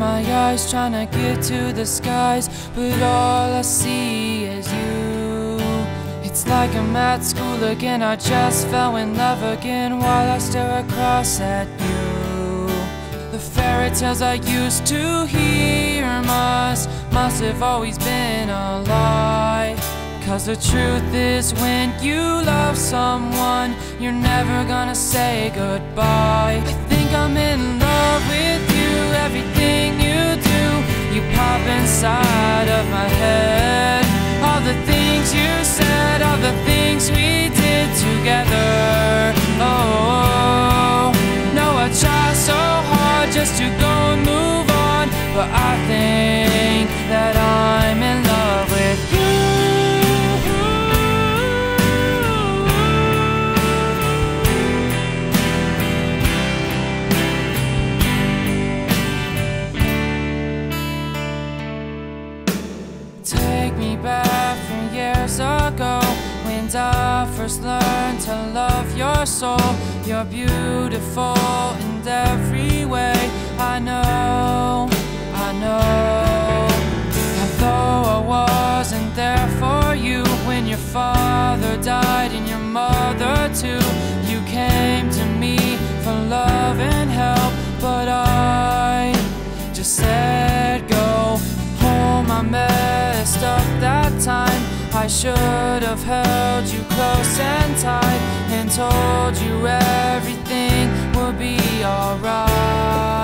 my eyes, trying to get to the skies, but all I see is you. It's like I'm at school again, I just fell in love again, while I stare across at you. The fairy tales I used to hear must have always been a lie, 'cause the truth is, when you love someone, you're never gonna say goodbye. I think I'm in love with you, everything you do, you pop inside of my head. All the things you said, all the things we did together. Oh, no, I try so hard just to go and move on, but I think that I'm in love with you. Take me back from years ago, when I first learned to love your soul. You're beautiful in every way, I know, I know. And though I wasn't there for you when your father died and your mother too, you came to me for love and help, but I just said go home. I messed up that time, I should have held you close and tight, and told you everything would be alright.